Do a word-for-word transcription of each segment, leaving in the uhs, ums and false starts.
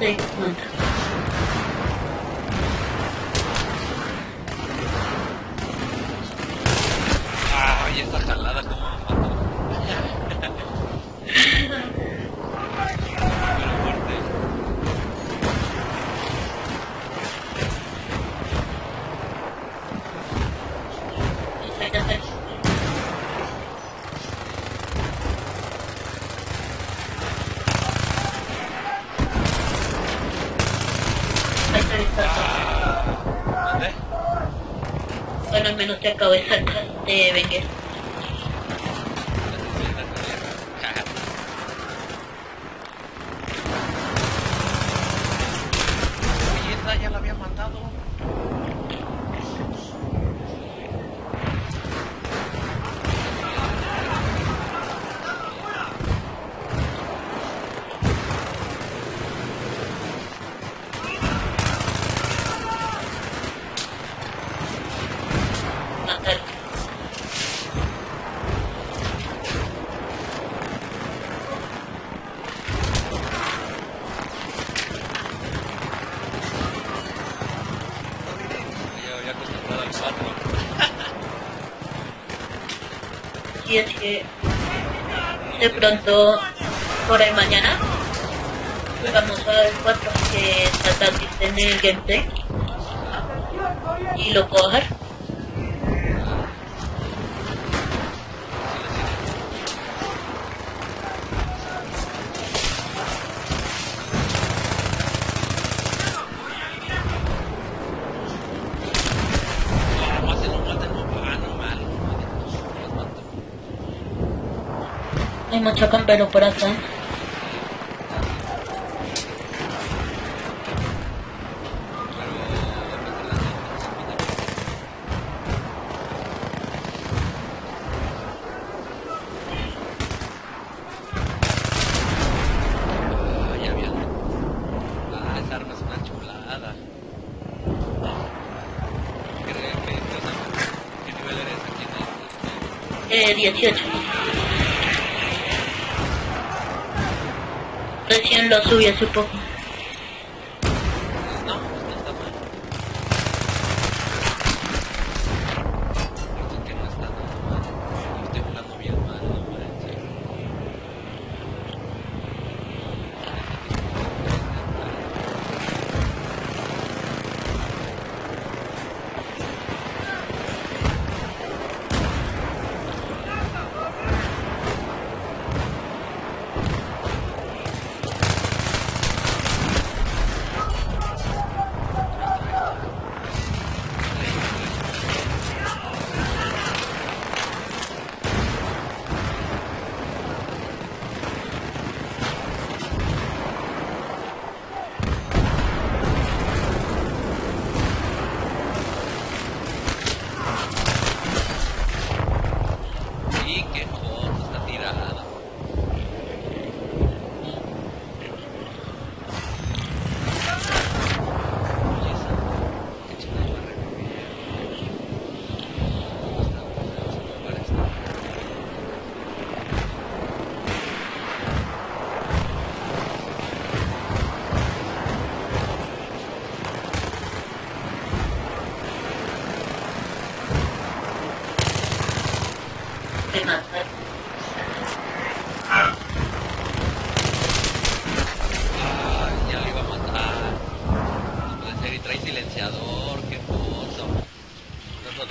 they would. Ah, y esta jalada como me mató. Pero fuerte. Espérate. ¿Dónde? Bueno, al menos te acabo de sacar de Becker. Oye, esta ya la había matado. Y es que de pronto por ahí mañana vamos a ver cuatro que está también en el gameplay y lo coger. Hay mucho campero por acá. Eh, dieciocho. Recién lo subí hace poco. No, no está mal. Esto que no está nada mal. Lo estoy jugando bien mal, no parece.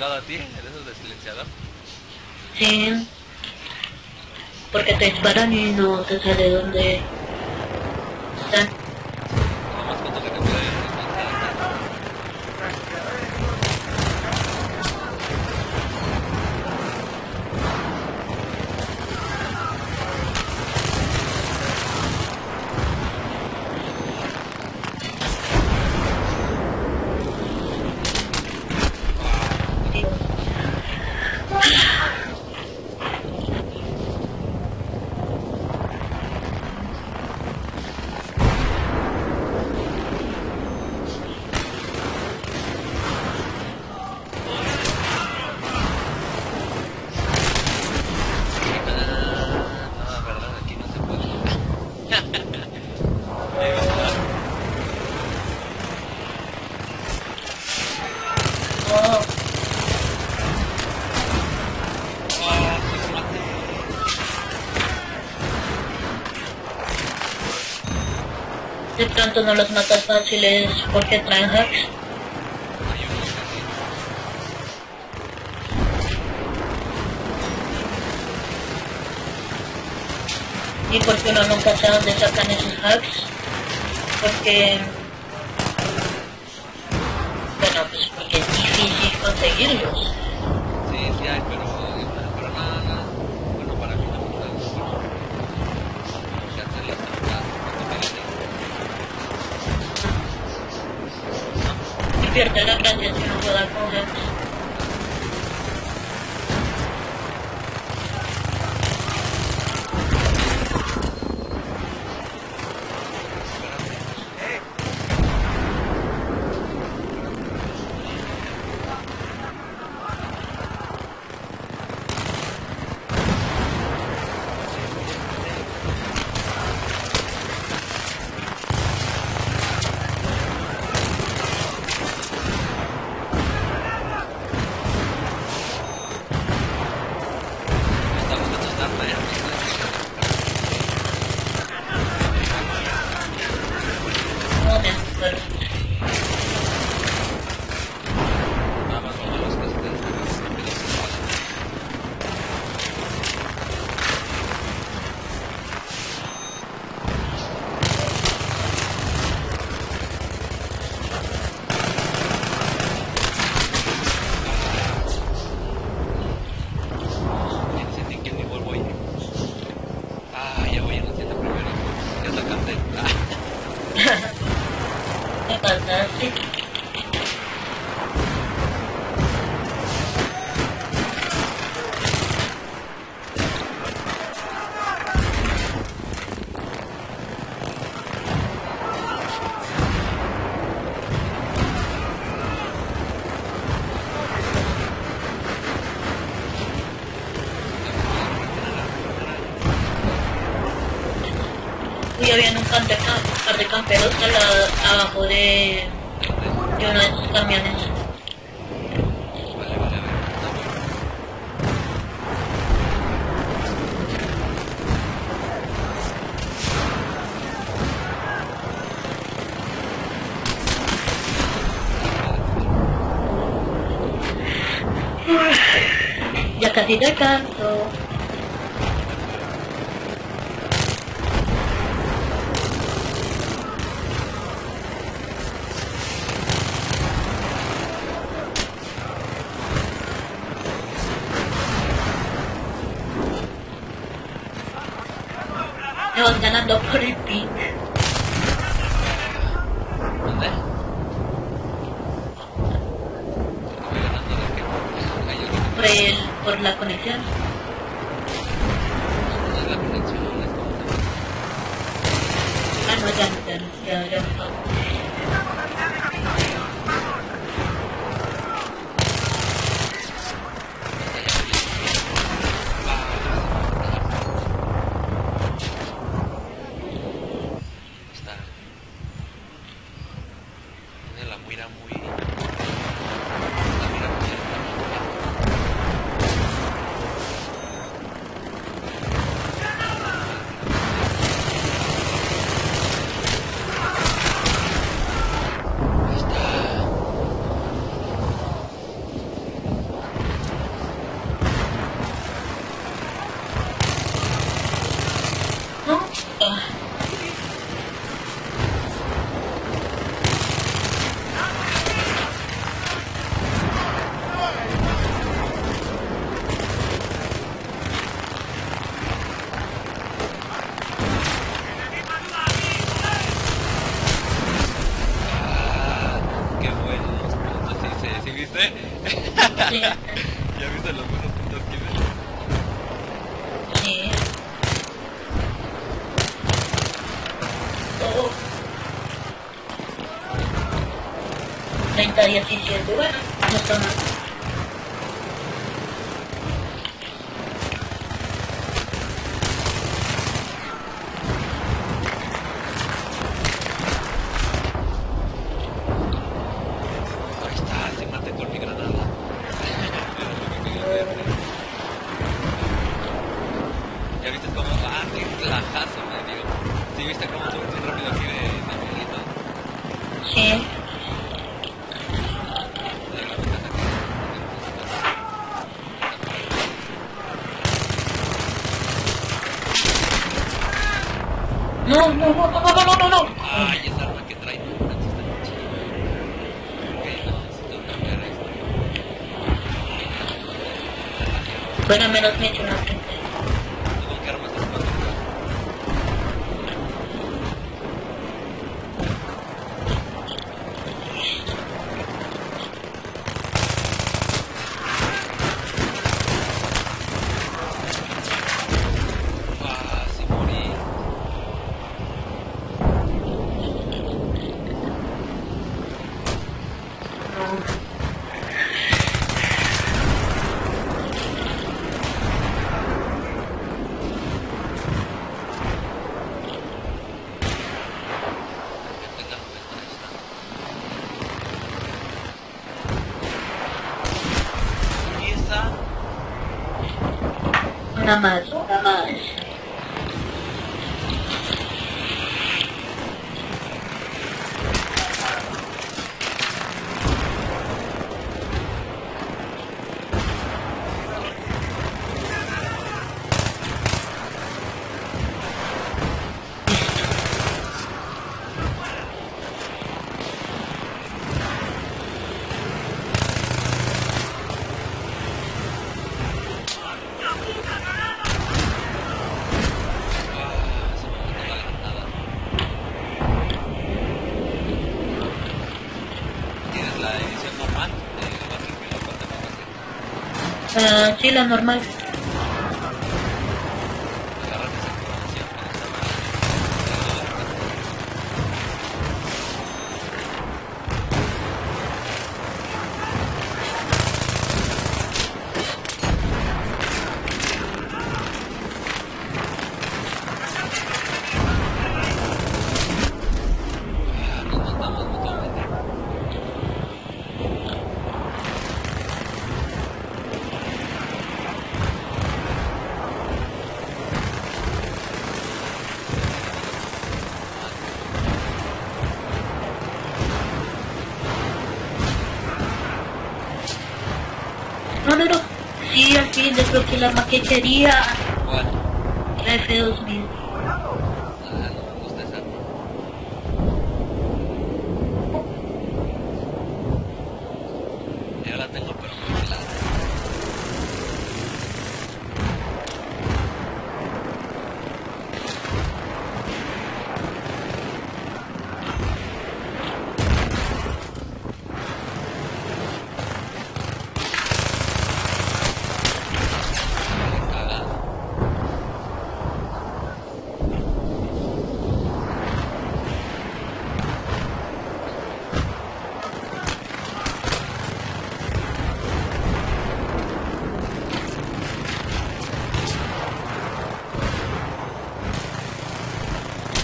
¿A ti? ¿Eres de silenciador? Sí. Porque te disparan y no te sale donde están. Nada más cuando que te puede De pronto no los matas fáciles porque traen hacks. Y porque uno nunca sabe dónde sacan esos hacks. Porque... bueno, pues porque es difícil conseguirlos. Sí, sí hay, pero... Pierde la gracia si no pueda coger. Había un par de camperos abajo de, de uno de esos camiones. Vale, vale, vale. No. Ya casi te canto. Ganando por el ping. ¿Dónde? Por el... por la conexión. ¿Por la conexión? Ah, no, ya, ya, ya, ya. treinta, diecisiete, bueno, no está mal. Ahí está, se maté con mi granada. ¿Ya viste cómo? Ah, qué plajazo, me digo. ¿Sí viste cómo? Muy rápido aquí de... no, no, no, no, no, no, no, no. Ay, esa arma que trae tu Francis está muy chida. Ok, necesito cambiar esto. Bueno, menos me he hecho una gente. ¿Con qué arma estás jugando? Nada más, nada más. Uh, sí, la normal. Sí, aquí desbloqueé la maquetería. ¿Cuál? La F dos mil. Ah, no me gusta esa arma. Ya la tengo, pero muy pelada.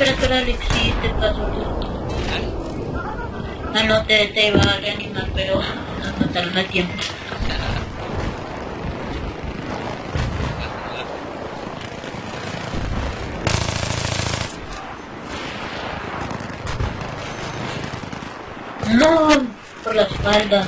Espera, Alexis, te paso. Ah, no, te, te iba a reanimar, pero nos mataron a tiempo. No, por la espalda.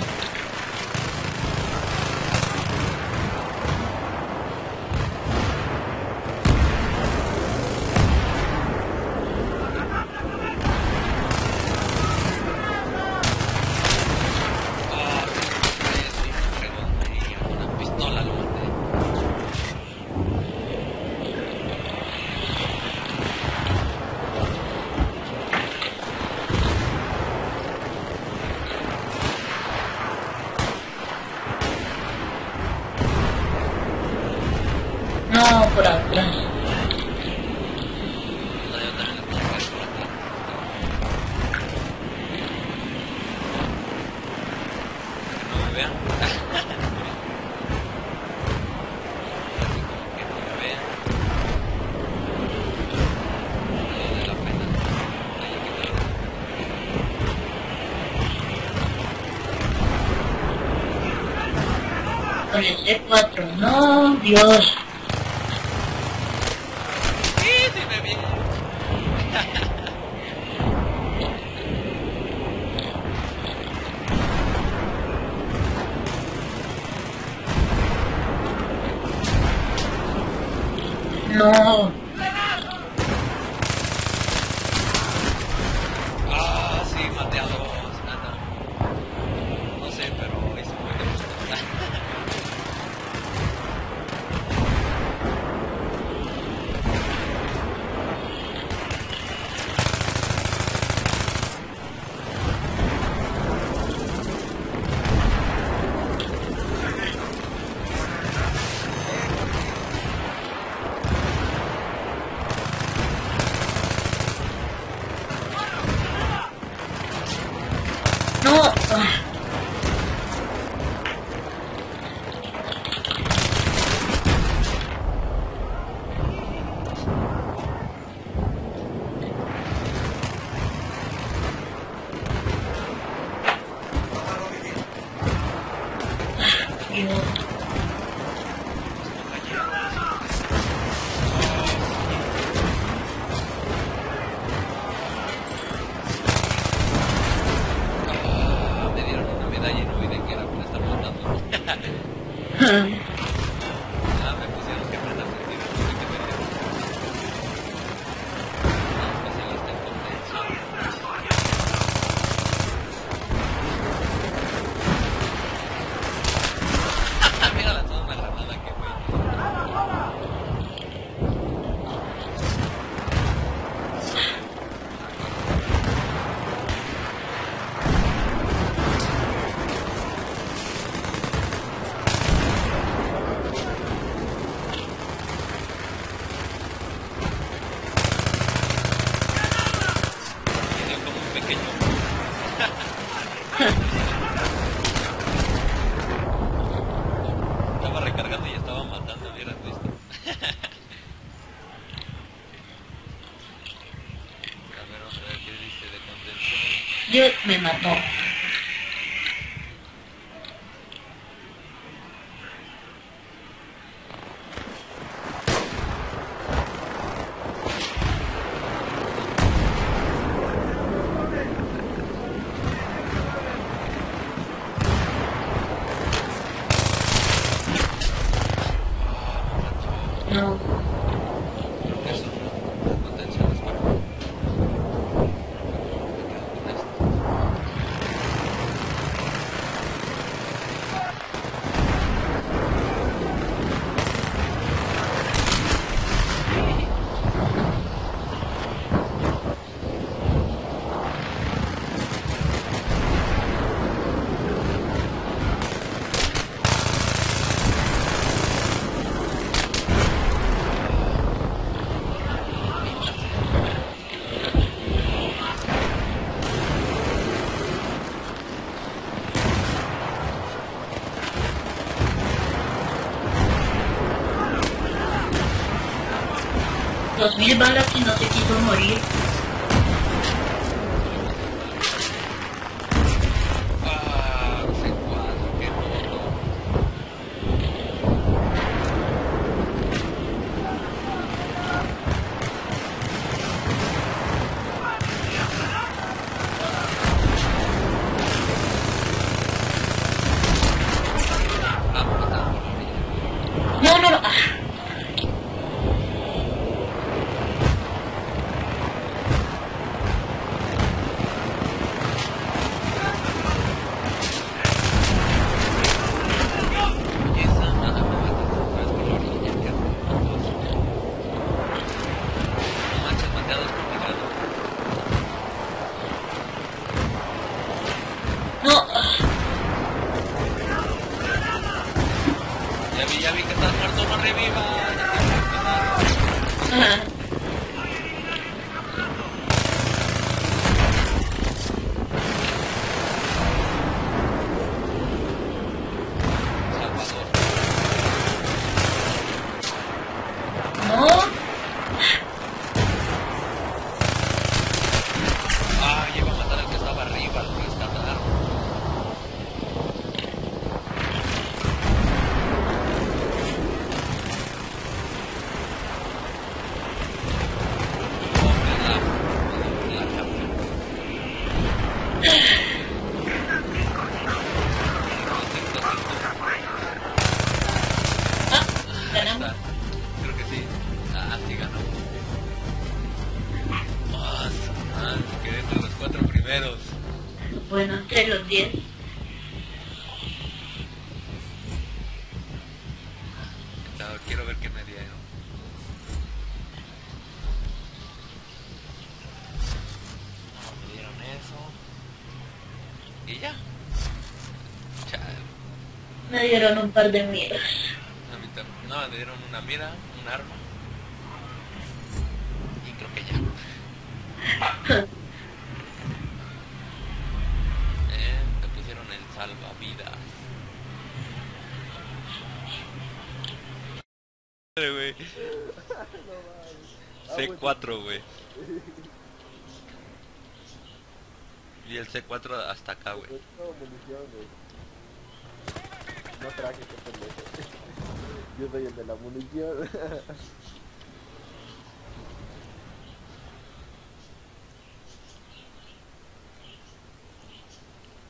No, por atrás. No me vean. Con el C cuatro, no, Dios. No. you. Ah, me dieron una medalla y no vi de qué era por estar matando. Ah, me pusieron que me la sentieron, tuve que me dieron. Ah, especialista en contención. Mira la toda una granada que estaba recargando y estaba matando, hubieras visto. A ver, otra vez, ¿qué dice de contención? Dios me mató. No. Creo que eso no es potencial, es para... Dos mil balas y no te quiso morir. Ah, no sé cuándo, qué roto. No, no, no. Ah. Ya vi, ya vi que estás muerto, no reviva. Ajá. Salvador. No. Ah, iba a matar al que estaba arriba, al rescatar. Creo que sí. Ah, sí ganó. Más, más. Quedé entre los cuatro primeros. Bueno, entre los diez. No, quiero ver qué me dieron. No, me dieron eso. ¿Y ya? Chao. Me dieron un par de miras. No, le dieron una mira, un arma. Y creo que ya. eh, te pusieron el salvavidas. Wey. C cuatro, güey. Y el C cuatro hasta acá, güey. No traje, que pendejo. Yo soy el de la munición.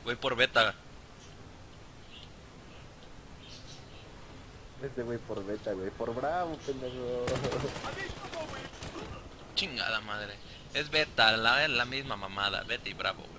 Voy por beta. Este güey por beta, güey. Por bravo, pendejo. Chingada madre. Es beta, la, la misma mamada. Beta y bravo, güey.